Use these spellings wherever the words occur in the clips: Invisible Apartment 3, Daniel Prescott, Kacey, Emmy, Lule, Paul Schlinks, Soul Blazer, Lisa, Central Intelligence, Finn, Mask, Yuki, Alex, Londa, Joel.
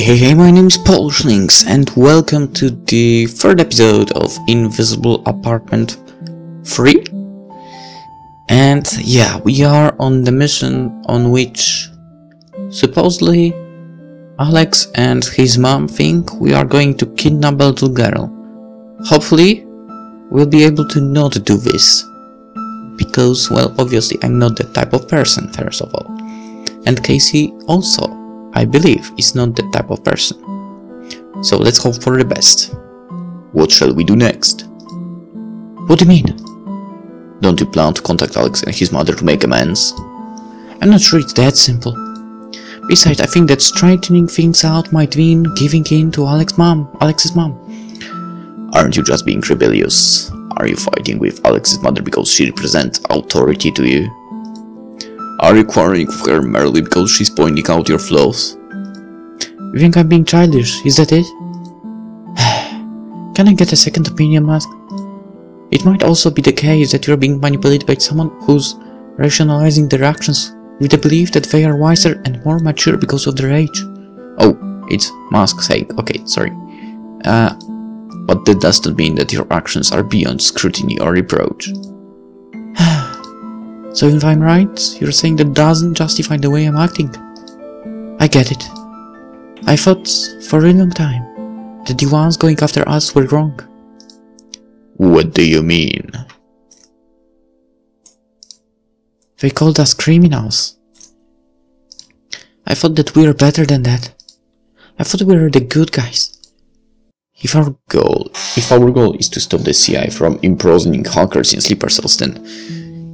Hey, my name is Paul Schlinks and welcome to the third episode of Invisible Apartment 3. And yeah, we are on the mission on which supposedly Alex and his mom think we are going to kidnap a little girl. Hopefully we'll be able to not do this, because, well, obviously I'm not that type of person, first of all. And Kacey also, I believe, is not that type of person. So let's hope for the best. What shall we do next? What do you mean? Don't you plan to contact Alex and his mother to make amends? I'm not sure it's that simple. Besides, I think that straightening things out might mean giving in to Alex's mom. Aren't you just being rebellious? Are you fighting with Alex's mother because she represents authority to you? Are you quarreling with her merely because she's pointing out your flaws? You think I'm being childish, is that it? Can I get a second opinion, Mask? It might also be the case that you're being manipulated by someone who's rationalizing their actions with the belief that they are wiser and more mature because of their age. Oh, it's Mask's sake, okay, sorry. But that does not mean that your actions are beyond scrutiny or reproach. So if I'm right, you're saying that doesn't justify the way I'm acting. I get it. I thought for a long time that the ones going after us were wrong. What do you mean? They called us criminals. I thought that we were better than that. I thought we were the good guys. If our goal is to stop the CI from imprisoning hackers in sleeper cells, then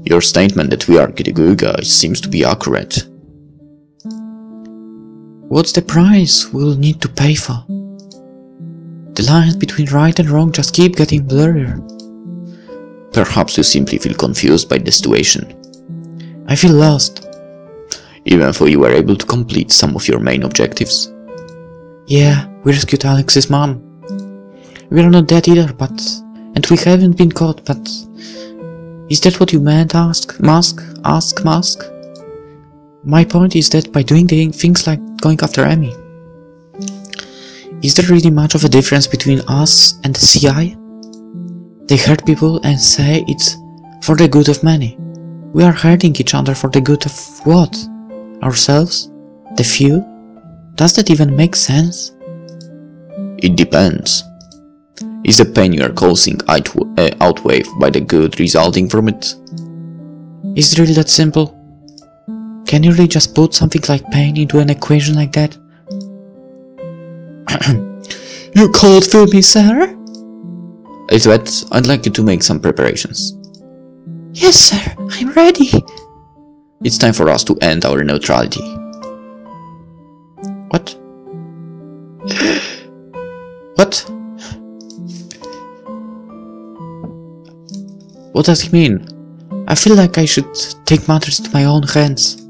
your statement that we are the good guys seems to be accurate. What's the price we'll need to pay for? The lines between right and wrong just keep getting blurrier. Perhaps you simply feel confused by the situation. I feel lost. Even though you were able to complete some of your main objectives. Yeah, we rescued Alex's mom. We're not dead either, and we haven't been caught, but... Is that what you meant, Mask? My point is that by doing things like going after Emmy... Is there really much of a difference between us and the CI? They hurt people and say it's for the good of many. We are hurting each other for the good of what? Ourselves? The few? Does that even make sense? It depends. Is the pain you are causing outweighed by the good resulting from it? Is it really that simple? Can you really just put something like pain into an equation like that? You cold for me, sir? Is that I'd like you to make some preparations. Yes, sir, I'm ready. It's time for us to end our neutrality. What? What? What does he mean? I feel like I should take matters into my own hands.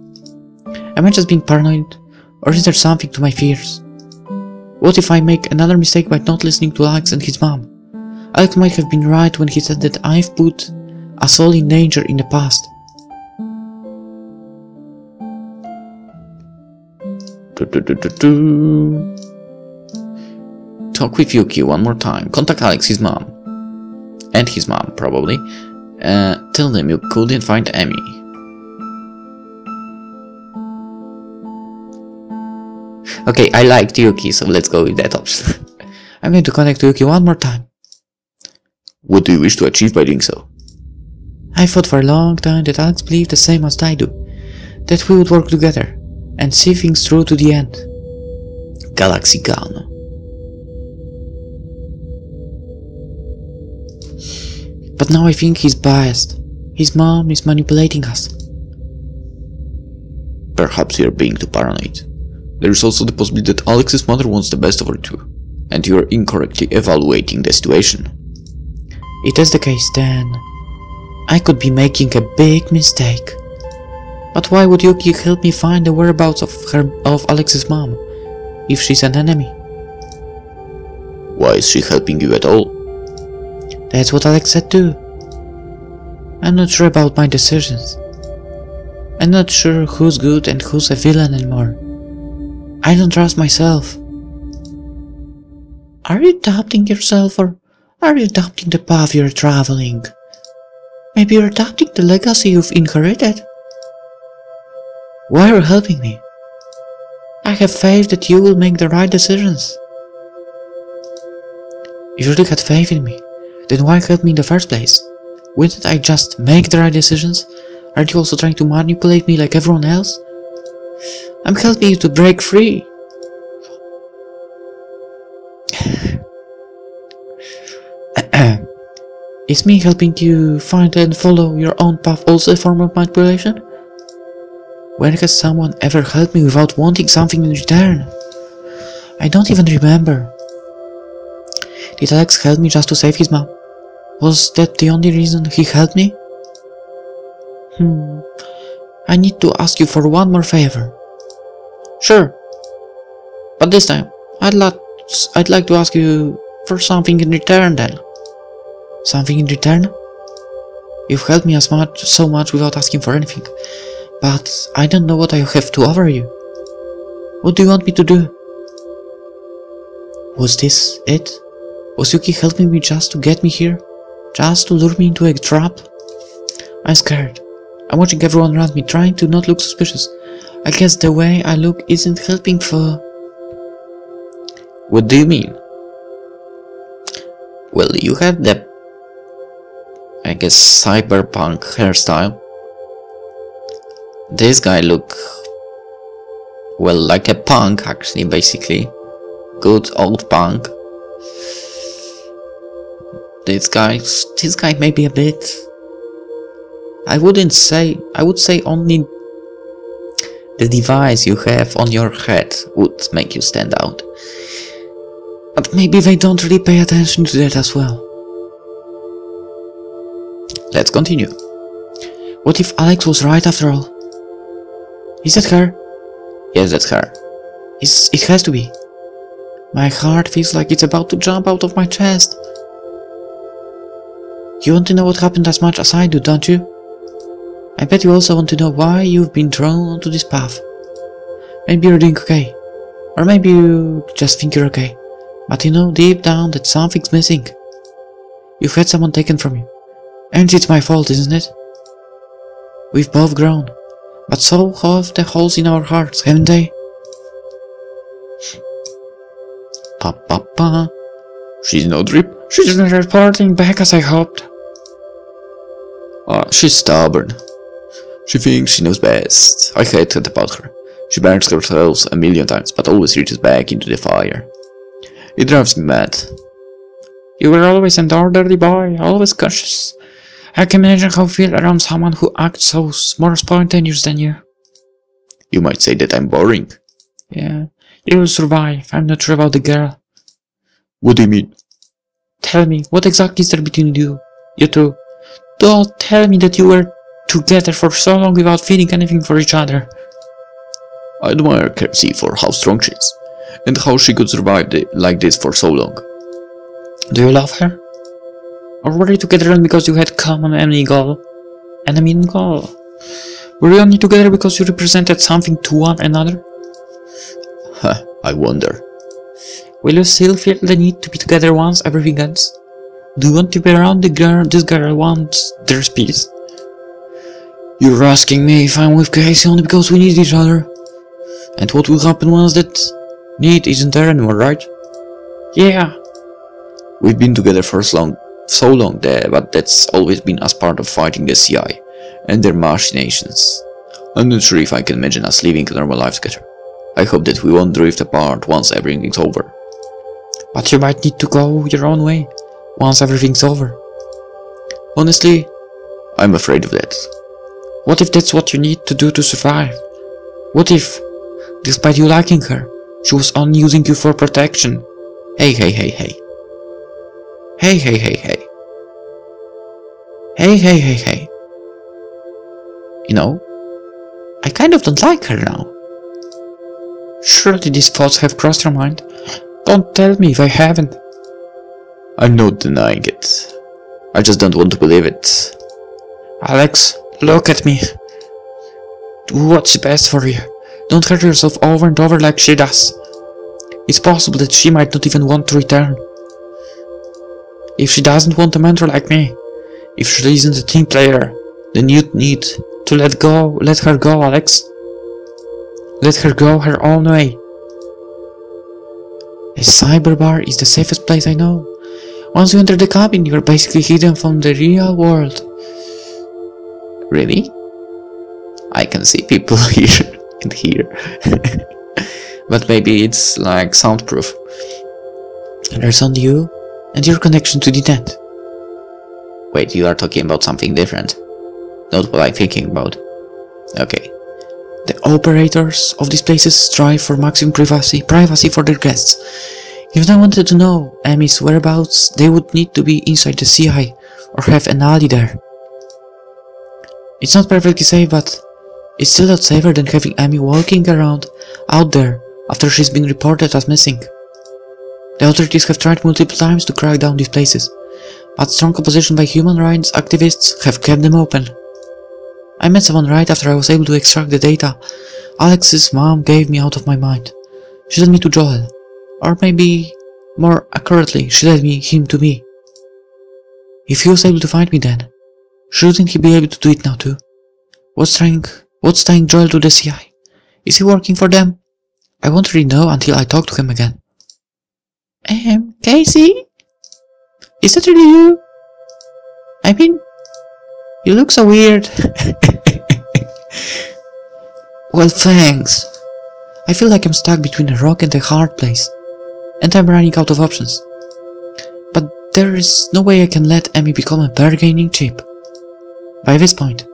Am I just being paranoid? Or is there something to my fears? What if I make another mistake by not listening to Alex and his mom? Alex might have been right when he said that I've put us all in danger in the past. Talk with Yuki one more time. Contact Alex, his mom. And his mom, probably. Tell them you couldn't find Emmy. Okay, I liked Yuki, so let's go with that option. I'm going to connect Yuki one more time. What do you wish to achieve by doing so? I thought for a long time that Alex believed the same as I do. That we would work together and see things through to the end. Galaxy Gano. But now I think he's biased. His mom is manipulating us. Perhaps you're being too paranoid. There's also the possibility that Alex's mother wants the best of her too, and you're incorrectly evaluating the situation. If that's the case, then I could be making a big mistake. But why would Yuki help me find the whereabouts of Alex's mom, if she's an enemy? Why is she helping you at all? That's what Alex said too. I'm not sure about my decisions. I'm not sure who's good and who's a villain anymore. I don't trust myself. Are you doubting yourself, or are you doubting the path you're traveling? Maybe you're doubting the legacy you've inherited. Why are you helping me? I have faith that you will make the right decisions. If you really had faith in me, then why help me in the first place? Wouldn't I just make the right decisions? Aren't you also trying to manipulate me like everyone else? I'm helping you to break free. Is me helping you find and follow your own path also a form of manipulation? When has someone ever helped me without wanting something in return? I don't even remember. Did Alex help me just to save his mom? Was that the only reason he helped me? I need to ask you for one more favor. Sure. But this time, I'd like to ask you for something in return then. Something in return? You've helped me so much without asking for anything, but I don't know what I have to offer you. What do you want me to do? Was this it? Was Yuki helping me just to get me here? Just to lure me into a trap? I'm scared. I'm watching everyone around me, trying to not look suspicious. I guess the way I look isn't helping for... What do you mean? Well, you have the... I guess cyberpunk hairstyle. This guy look... well, like a punk actually, basically. Good old punk. This guy may be a bit... I would say only the device you have on your head would make you stand out. But maybe they don't really pay attention to that as well. Let's continue. What if Alex was right after all? Is that her? Yes, that's her. It has to be. My heart feels like it's about to jump out of my chest. You want to know what happened as much as I do, don't you? I bet you also want to know why you've been drawn onto this path. Maybe you're doing okay. Or maybe you just think you're okay. But you know deep down that something's missing. You've had someone taken from you. And it's my fault, isn't it? We've both grown. But so have the holes in our hearts, haven't they? Pa-pa-pa. She's no drip. She's not reporting back as I hoped. She's stubborn. She thinks she knows best. I hate that about her. She burns herself a million times, but always reaches back into the fire. It drives me mad. You were always an orderly boy, always cautious. I can imagine how you feel around someone who acts so more spontaneous than you. You might say that I'm boring. Yeah, you will survive. I'm not sure about the girl. What do you mean? Tell me, what exactly is there between you two? Don't tell me that you were together for so long without feeling anything for each other. I admire Kacey for how strong she is, and how she could survive like this for so long. Do you love her? Or were you together because you had common enemy goal? Were you only together because you represented something to one another? I wonder. Will you still feel the need to be together once everything ends? Do you want to be around this girl once there's peace? You're asking me if I'm with Kacey only because we need each other. And what will happen once that need isn't there anymore, right? Yeah. We've been together for so long there, but that's always been as part of fighting the CI and their machinations. I'm not sure if I can imagine us living a normal life together. I hope that we won't drift apart once everything's over. But you might need to go your own way. Once everything's over. Honestly, I'm afraid of that. What if that's what you need to do to survive? What if, despite you liking her, she was only using you for protection? Hey. You know, I kind of don't like her now. Surely these thoughts have crossed your mind. Don't tell me if I haven't. I'm not denying it. I just don't want to believe it. Alex, look at me. Do what's best for you. Don't hurt yourself over and over like she does. It's possible that she might not even want to return. If she doesn't want a mentor like me, if she isn't a team player, then you'd need to let her go, Alex. Let her go her own way. A cyberbar is the safest place I know. Once you enter the cabin, you're basically hidden from the real world. Really? I can see people here and here. But maybe it's like soundproof. There's only you and your connection to the net. Wait, you are talking about something different. Not what I'm thinking about. Okay. The operators of these places strive for maximum privacy for their guests. If they wanted to know Emmy's whereabouts, they would need to be inside the CI or have an ally there. It's not perfectly safe, but it's still not safer than having Emmy walking around out there after she's been reported as missing. The authorities have tried multiple times to crack down these places, but strong opposition by human rights activists have kept them open. I met someone right after I was able to extract the data. Alex's mom gave me out of my mind. She led me to Joel. Or maybe, more accurately, she led him to me. If he was able to find me then, shouldn't he be able to do it now too? What's tying Joel to the CI? Is he working for them? I won't really know until I talk to him again. Kacey? Is that really you? I mean... you look so weird. Well, thanks. I feel like I'm stuck between a rock and a hard place, and I'm running out of options. But there is no way I can let Emmy become a bargaining chip. By this point,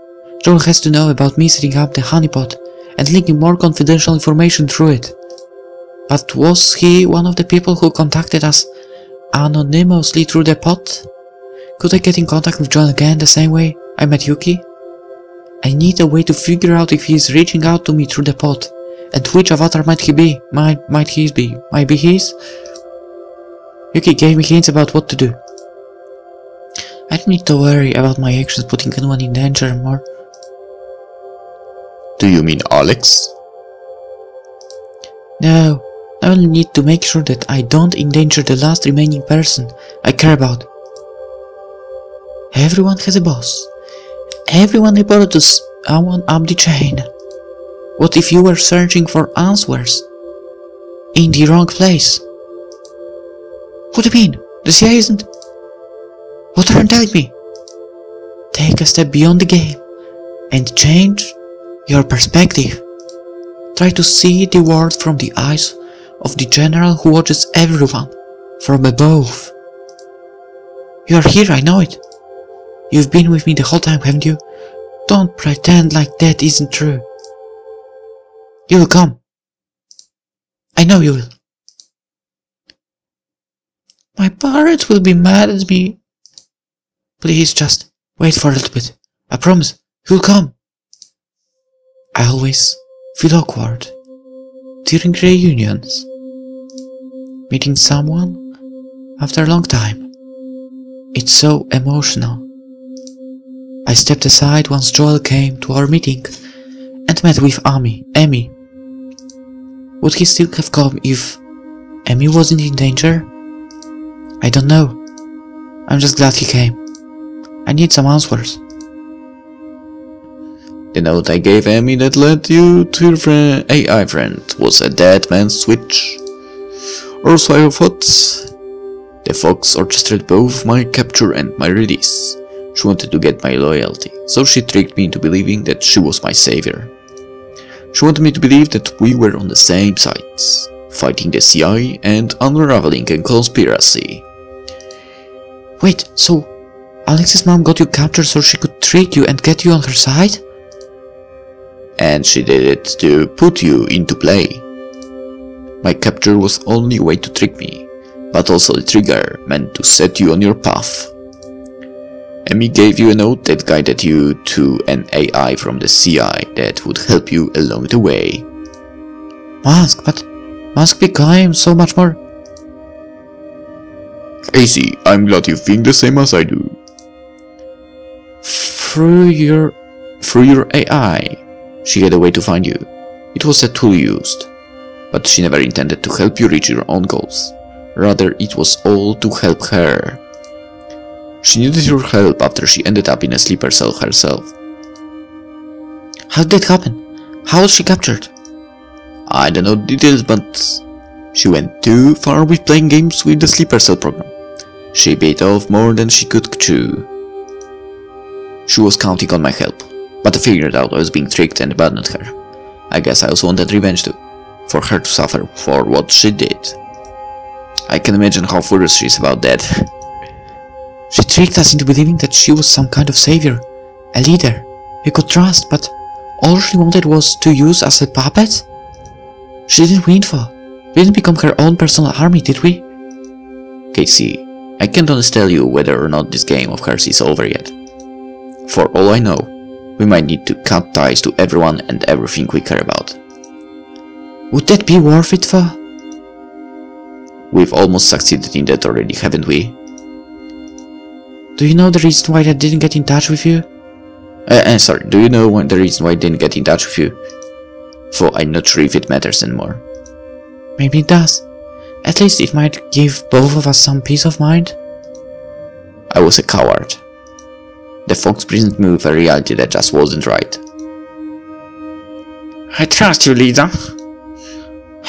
Joel has to know about me setting up the honeypot and leaking more confidential information through it. But was he one of the people who contacted us anonymously through the pot? Could I get in contact with Joel again the same way I met Yuki? I need a way to figure out if he is reaching out to me through the pod, and which avatar might he be? Might be his? Yuki gave me hints about what to do. I don't need to worry about my actions putting anyone in danger more. Do you mean Alex? No, I only need to make sure that I don't endanger the last remaining person I care about. Everyone has a boss. Everyone reported to someone up the chain. What if you were searching for answers in the wrong place? What do you mean? The CIA isn't... what are you telling me? Take a step beyond the game and change your perspective. Try to see the world from the eyes of the general who watches everyone from above. You are here, I know it. You've been with me the whole time, haven't you? Don't pretend like that isn't true. You'll come. I know you will. My parents will be mad at me. Please just wait for a little bit. I promise, you'll come. I always feel awkward during reunions, meeting someone after a long time. It's so emotional. I stepped aside once Joel came to our meeting and met with Emmy. Would he still have come if Emmy wasn't in danger? I don't know. I'm just glad he came. I need some answers. The note I gave Emmy that led you to your AI friend was a dead man's switch. Or so I thought. The fox orchestrated both my capture and my release. She wanted to get my loyalty, so she tricked me into believing that she was my savior. She wanted me to believe that we were on the same side, fighting the CI and unraveling a conspiracy. Wait, so Alex's mom got you captured so she could trick you and get you on her side? And she did it to put you into play. My capture was only a way to trick me, but also a trigger meant to set you on your path. Emmy gave you a note that guided you to an AI from the CI that would help you along the way. Mask, but Mask became so much more... Kacey, I'm glad you think the same as I do. Through your AI, she had a way to find you. It was a tool used. but she never intended to help you reach your own goals. Rather, it was all to help her. She needed your help after she ended up in a sleeper cell herself. How did that happen? How was she captured? I don't know the details, but she went too far with playing games with the sleeper cell program. She bit off more than she could chew. She was counting on my help, but I figured out I was being tricked and abandoned her. I guess I also wanted revenge too, for her to suffer for what she did. I can imagine how furious she is about that. She tricked us into believing that she was some kind of savior, a leader we could trust, but all she wanted was to use us as a puppet? She didn't win for. We didn't become her own personal army, did we? Kacey, I can't honestly tell you whether or not this game of hers is over yet. For all I know, we might need to cut ties to everyone and everything we care about. Would that be worth it for? We've almost succeeded in that already, haven't we? Do you know the reason why I didn't get in touch with you? Do you know the reason why I didn't get in touch with you? For I'm not sure if it matters anymore. Maybe it does. At least it might give both of us some peace of mind. I was a coward. The fox prison moved a reality that just wasn't right. I trust you, Lisa.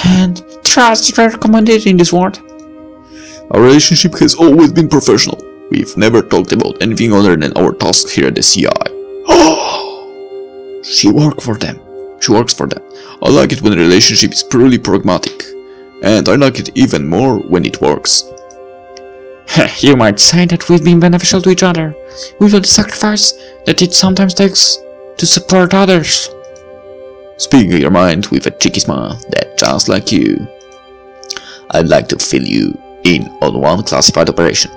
And trust is rare commodity in this world. Our relationship has always been professional. We've never talked about anything other than our tasks here at the CI. Oh! She works for them. I like it when a relationship is purely pragmatic. And I like it even more when it works. You might say that we've been beneficial to each other. We've done the sacrifice that it sometimes takes to support others. Speaking your mind with a cheeky smile that just like you. I'd like to fill you in on one classified operation.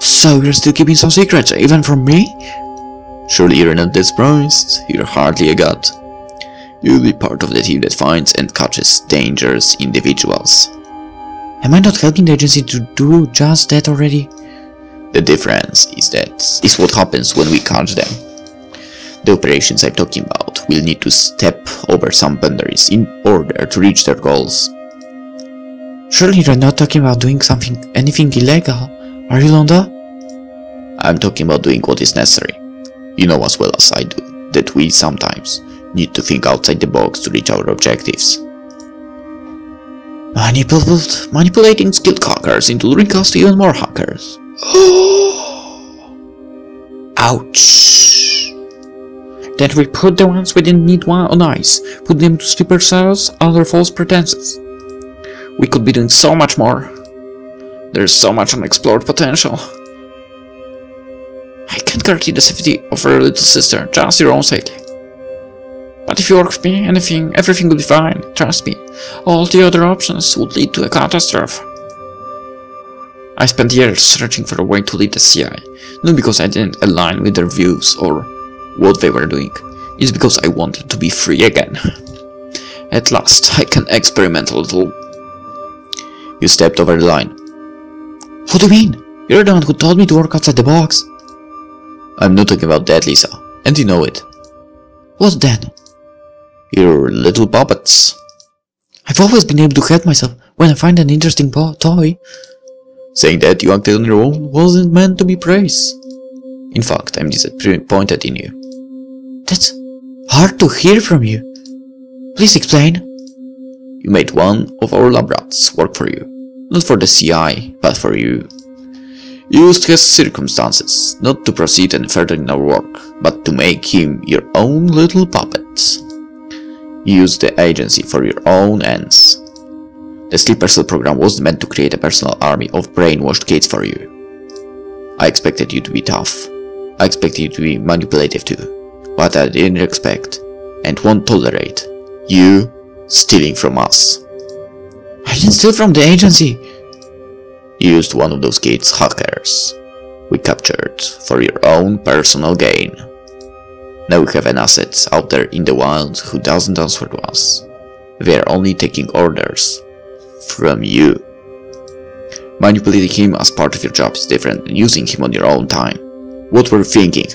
So you're still keeping some secrets, even from me? Surely you're not that surprised, you're hardly a god. You'll be part of the team that finds and catches dangerous individuals. Am I not helping the agency to do just that already? The difference is that is what happens when we catch them. The operations I'm talking about will need to step over some boundaries in order to reach their goals. Surely you're not talking about doing anything illegal, are you, Londa? I'm talking about doing what is necessary. You know as well as I do that we sometimes need to think outside the box to reach our objectives. Manipulating skilled hackers into luring us to even more hackers. Ouch! Then we put the ones we didn't need on ice, put them to sleeper cells under false pretenses. We could be doing so much more. There's so much unexplored potential. I can't guarantee the safety of our little sister, just your own safety. But if you work with me, everything will be fine, trust me. All the other options would lead to a catastrophe. I spent years searching for a way to lead the CI, not because I didn't align with their views or what they were doing, it's because I wanted to be free again. At last, I can experiment a little. You stepped over the line. What do you mean? You're the one who told me to work outside the box. I'm not talking about that, Lisa, and you know it. What then? Your little puppets. I've always been able to help myself when I find an interesting toy. Saying that you acted on your own wasn't meant to be praise. In fact, I'm disappointed in you. That's hard to hear from you. Please explain. You made one of our lab rats work for you. Not for the CI, but for you. Used his circumstances, not to proceed any further in our work, but to make him your own little puppet. Use the agency for your own ends. The sleeper cell program wasn't meant to create a personal army of brainwashed kids for you. I expected you to be tough. I expected you to be manipulative too. But I didn't expect, and won't tolerate, you stealing from us. I didn't steal from the agency! You used one of those kids' hackers we captured for your own personal gain. Now we have an asset out there in the wild who doesn't answer to us. They are only taking orders from you. Manipulating him as part of your job is different than using him on your own time. What were you thinking?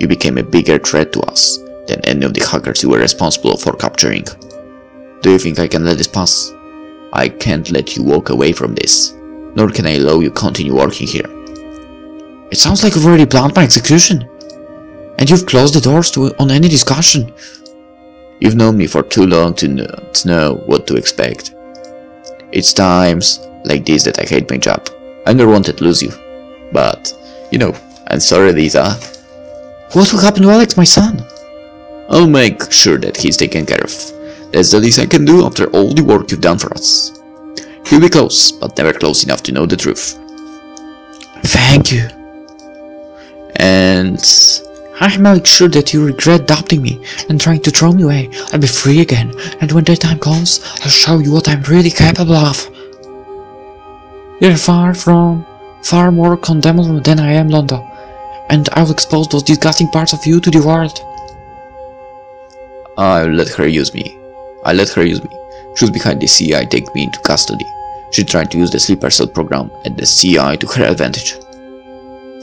You became a bigger threat to us than any of the hackers you were responsible for capturing. Do you think I can let this pass? I can't let you walk away from this, nor can I allow you continue working here. It sounds like you've already planned my execution, and you've closed the doors on any discussion. You've known me for too long to not know what to expect. It's times like this that I hate my job. I never wanted to lose you, but, you know, I'm sorry, Lisa. What will happen to Alex, my son? I'll make sure that he's taken care of. That's the least I can do after all the work you've done for us. He'll be close, but never close enough to know the truth. Thank you. And I'll make sure that you regret doubting me and trying to throw me away. I'll be free again, and when that time comes, I'll show you what I'm really capable of. You're far more condemnable than I am, Londa, and I'll expose those disgusting parts of you to the world. I'll let her use me. I let her use me. She was behind the CI take me into custody. She tried to use the sleeper cell program and the CI to her advantage.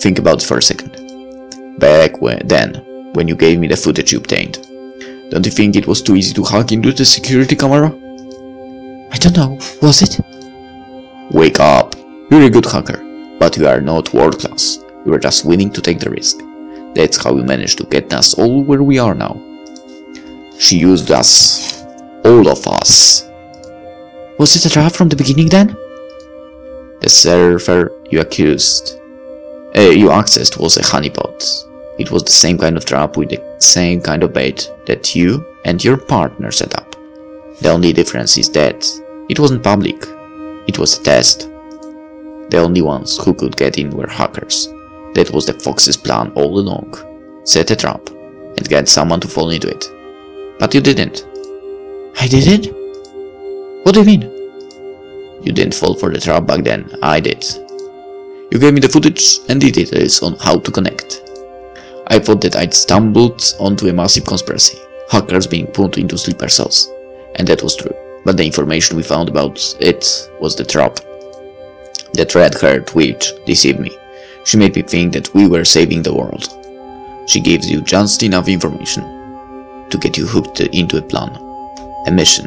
Think about it for a second. Back when you gave me the footage you obtained, don't you think it was too easy to hack into the security camera? I don't know, was it? Wake up. You're a good hacker, but you are not world class. You were just willing to take the risk. That's how you managed to get us all where we are now. She used us. All of us. Was it a trap from the beginning then? The server you accessed was a honeypot. It was the same kind of trap with the same kind of bait that you and your partner set up. The only difference is that it wasn't public. It was a test. The only ones who could get in were hackers. That was the Fox's plan all along. Set a trap and get someone to fall into it. But you didn't. I didn't? What do you mean? You didn't fall for the trap back then, I did. You gave me the footage and the details on how to connect. I thought that I'd stumbled onto a massive conspiracy, hackers being put into sleeper cells. And that was true, but the information we found about it was the trap. That red haired witch deceived me. She made me think that we were saving the world. She gives you just enough information to get you hooked into a plan, a mission,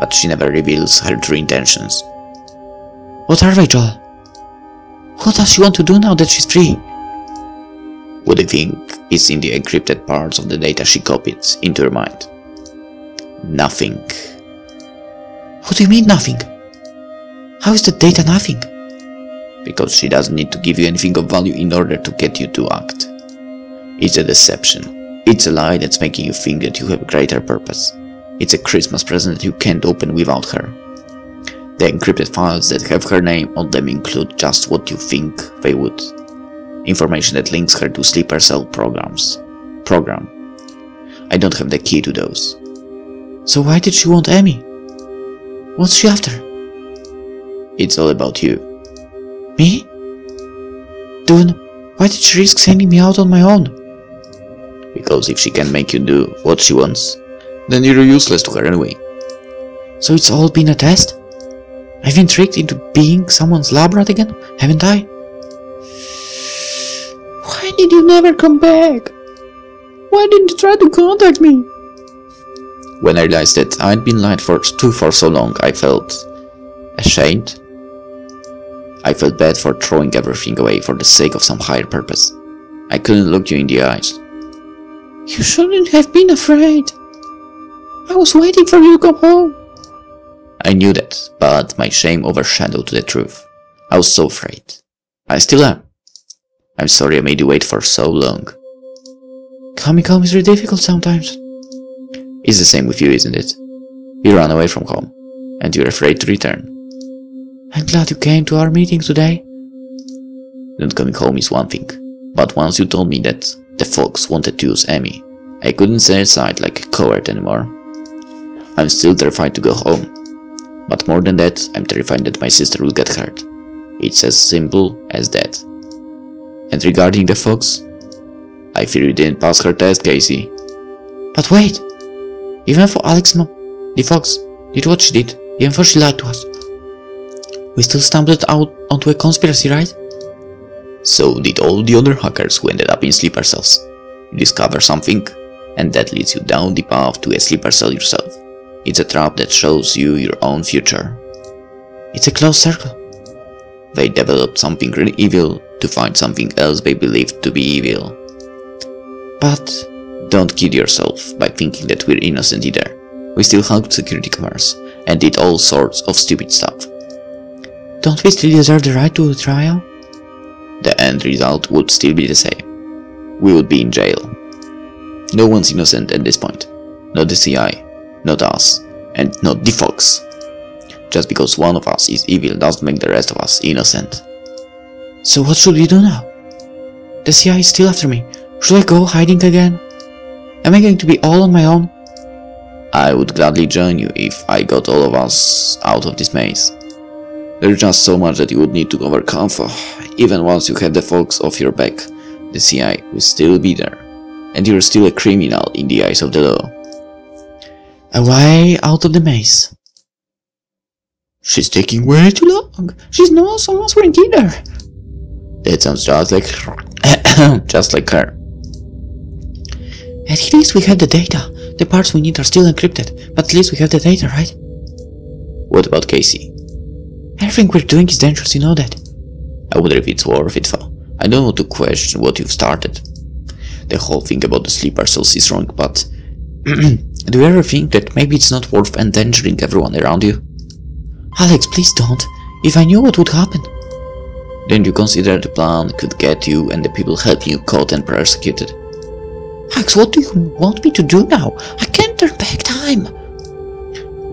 but she never reveals her true intentions. What are they, Joel? What does she want to do now that she's free? What do you think is in the encrypted parts of the data she copied into her mind? Nothing. What do you mean nothing? How is the data nothing? Because she doesn't need to give you anything of value in order to get you to act. It's a deception. It's a lie that's making you think that you have a greater purpose. It's a Christmas present that you can't open without her. The encrypted files that have her name on them include just what you think they would. Information that links her to sleeper cell program. I don't have the key to those. So why did she want Emmy? What's she after? It's all about you. Me? Dune, why did she risk sending me out on my own? Because if she can make you do what she wants, then you're useless to her anyway. So it's all been a test? I've been tricked into being someone's lab rat again, haven't I? Why did you never come back? Why didn't you try to contact me? When I realized that I'd been lied to for so long, I felt ashamed. I felt bad for throwing everything away for the sake of some higher purpose. I couldn't look you in the eyes. You shouldn't have been afraid. I was waiting for you to come home. I knew that, but my shame overshadowed the truth. I was so afraid. I still am. I'm sorry I made you wait for so long. Coming home is really difficult sometimes. It's the same with you, isn't it? You ran away from home, and you're afraid to return. I'm glad you came to our meeting today. Not coming home is one thing, but once you told me that the Fox wanted to use Emmy, I couldn't stay aside like a coward anymore. I'm still terrified to go home. But more than that, I'm terrified that my sister will get hurt. It's as simple as that. And regarding the Fox, I fear you didn't pass her test, Kacey. But wait! Even for Alex, the Fox did what she did, even though she lied to us. We still stumbled out onto a conspiracy, right? So did all the other hackers who ended up in sleeper cells. You discover something, and that leads you down the path to a sleeper cell yourself. It's a trap that shows you your own future. It's a closed circle. They developed something really evil to find something else they believed to be evil. But don't kid yourself by thinking that we're innocent either. We still hacked security cameras and did all sorts of stupid stuff. Don't we still deserve the right to a trial? The end result would still be the same. We would be in jail. No one's innocent at this point. Not the CI, not us, and not the Fox. Just because one of us is evil doesn't make the rest of us innocent. So what should we do now? The CI is still after me. Should I go hiding again? Am I going to be all on my own? I would gladly join you if I got all of us out of this maze. There's just so much that you would need to overcome for. Even once you have the Fox off your back, the CI will still be there. And you're still a criminal in the eyes of the law. A way out of the maze. She's taking way too long. She's not someone's wearing either. That sounds just like her. At least we have the data. The parts we need are still encrypted, but at least we have the data, right? What about Kacey? Everything we're doing is dangerous, you know that. I wonder if it's worth it, though. I don't want to question what you've started. The whole thing about the sleep parcels is wrong, but do you ever think that maybe it's not worth endangering everyone around you? Alex, please don't. If I knew what would happen. Then you consider the plan could get you and the people helping you caught and persecuted. Alex, what do you want me to do now? I can't turn back time.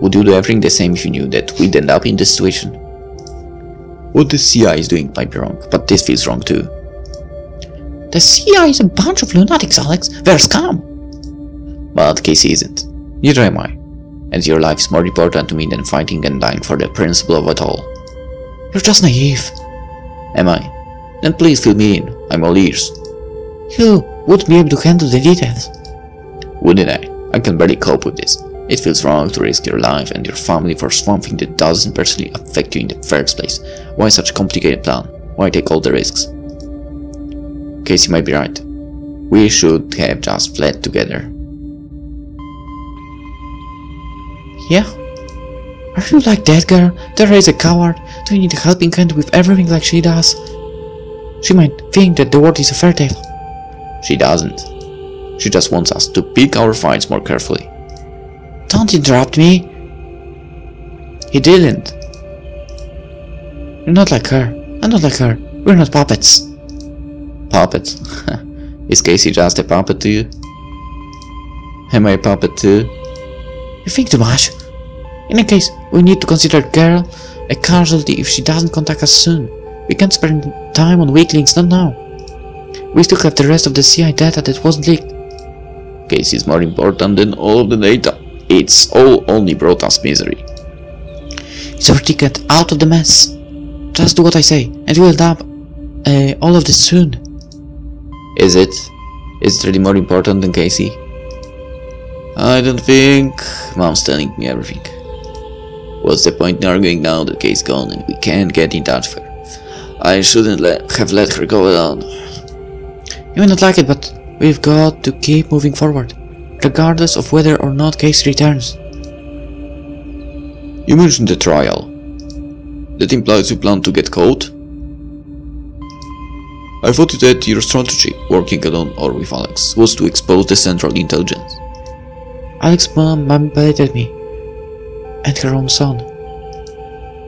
Would you do everything the same if you knew that we'd end up in this situation? What the CI is doing might be wrong, but this feels wrong too. The CI is a bunch of lunatics, Alex. They're scum. But Kacey isn't. Neither am I. And your life is more important to me than fighting and dying for the principle of it all. You're just naive. Am I? Then please fill me in. I'm all ears. You would be able to handle the details. Wouldn't I? I can barely cope with this. It feels wrong to risk your life and your family for something that doesn't personally affect you in the first place. Why such a complicated plan? Why take all the risks? Kacey might be right. We should have just fled together. Yeah? Are you like that girl? There is a coward. Do you need a helping hand with everything like she does? She might think that the world is a fairy tale. She doesn't. She just wants us to pick our fights more carefully. Don't interrupt me. He didn't. You're not like her. I'm not like her. We're not puppets. Puppets? Is Kacey just a puppet to you? Am I a puppet too? You think too much. In any case, we need to consider Carol a casualty if she doesn't contact us soon. We can't spend time on weaklings, not now. We still have the rest of the CI data that wasn't leaked. Kacey is more important than all of the data. It's all only brought us misery. It's our ticket out of the mess. Just do what I say, and we'll dump all of this soon. Is it? Is it really more important than Kacey? I don't think. Mom's telling me everything. What's the point in arguing now that Kacey's gone and we can't get in touch with her? I shouldn't have let her go alone. You may not like it, but we've got to keep moving forward, regardless of whether or not Kacey returns. You mentioned the trial. That implies you plan to get caught? I thought that your strategy, working alone or with Alex, was to expose the Central Intelligence. Alex's mom manipulated me and her own son.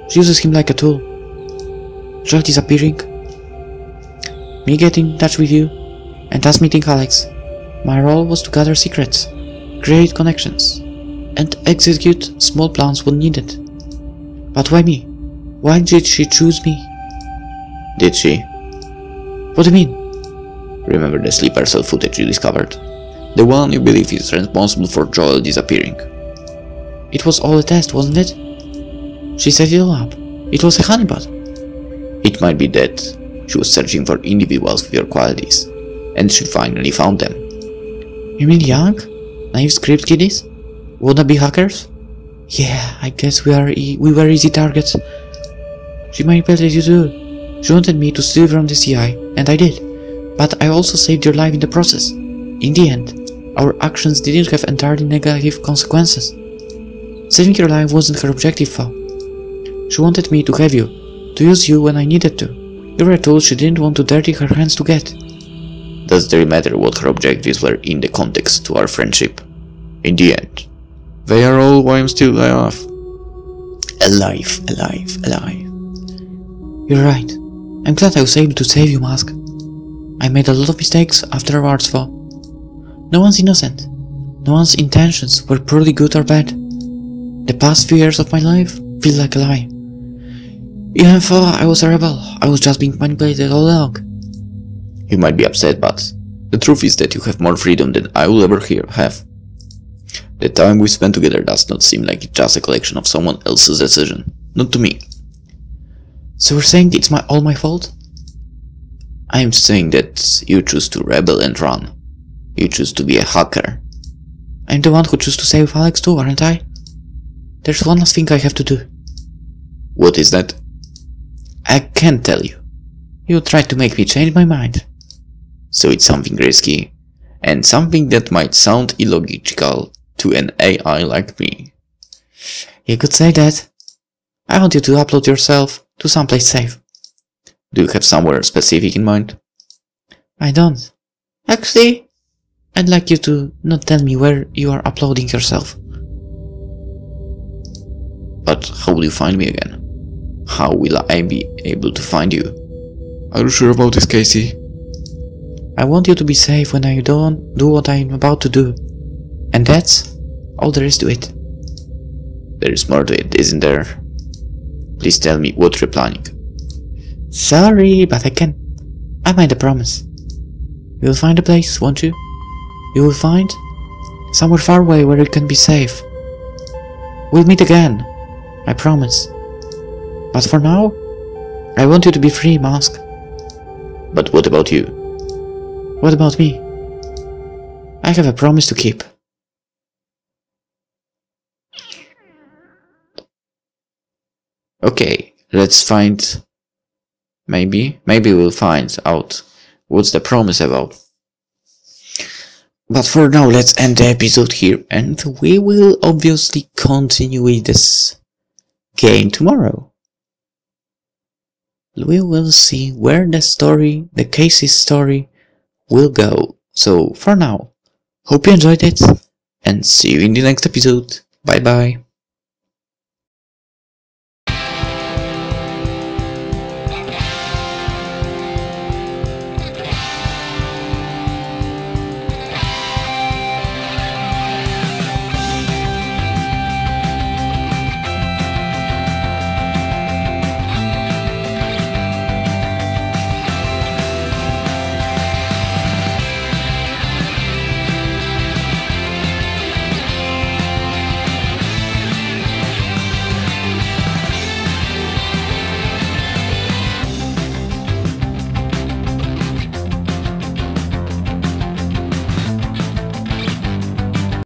She uses him like a tool. Joel disappearing, me getting in touch with you, and us meeting Alex. My role was to gather secrets, create connections, and execute small plans when needed. But why me? Why did she choose me? Did she? What do you mean? Remember the sleeper cell footage you discovered? The one you believe is responsible for Joel disappearing. It was all a test, wasn't it? She set it all up. It was a honeypot. It might be that she was searching for individuals with your qualities, and she finally found them. You mean young, naive script kiddies? Wanna be hackers? Yeah, I guess we were easy targets. She manipulated you too. She wanted me to steal from the CI, and I did. But I also saved your life in the process. In the end, our actions didn't have entirely negative consequences. Saving your life wasn't her objective, though. She wanted me to have you, to use you when I needed to. You're a tool she didn't want to dirty her hands to get. Does it matter what her objectives were in the context to our friendship? In the end, they are all why I'm still alive. Alive. You're right. I'm glad I was able to save you, Mask. I made a lot of mistakes afterwards, though. No one's innocent. No one's intentions were purely good or bad. The past few years of my life feel like a lie. Even though I was a rebel, I was just being manipulated all along. You might be upset, but the truth is that you have more freedom than I will ever have. The time we spent together does not seem like it's just a collection of someone else's decision. Not to me. So you're saying it's all my fault? I'm saying that you choose to rebel and run. You choose to be a hacker. I'm the one who chose to save Alex too, aren't I? There's one last thing I have to do. What is that? I can't tell you. You tried to make me change my mind. So it's something risky, and something that might sound illogical to an AI like me. You could say that. I want you to upload yourself to someplace safe. Do you have somewhere specific in mind? I don't. Actually, I'd like you to not tell me where you are uploading yourself. But how will you find me again? How will I be able to find you? Are you sure about this, Kacey? I want you to be safe when I don't do what I'm about to do. And that's all there is to it. There is more to it, isn't there? Please tell me what you're planning. Sorry, but I can't. I made a promise. You'll find a place, won't you? You will find somewhere far away where you can be safe. We'll meet again. I promise. But for now, I want you to be free, Mask. But what about you? What about me? I have a promise to keep. Okay, let's find... Maybe we'll find out what's the promise about. But for now, let's end the episode here, and we will obviously continue with this game tomorrow. We will see where the Kacey's story will go. So for now, hope you enjoyed it, and see you in the next episode. Bye bye.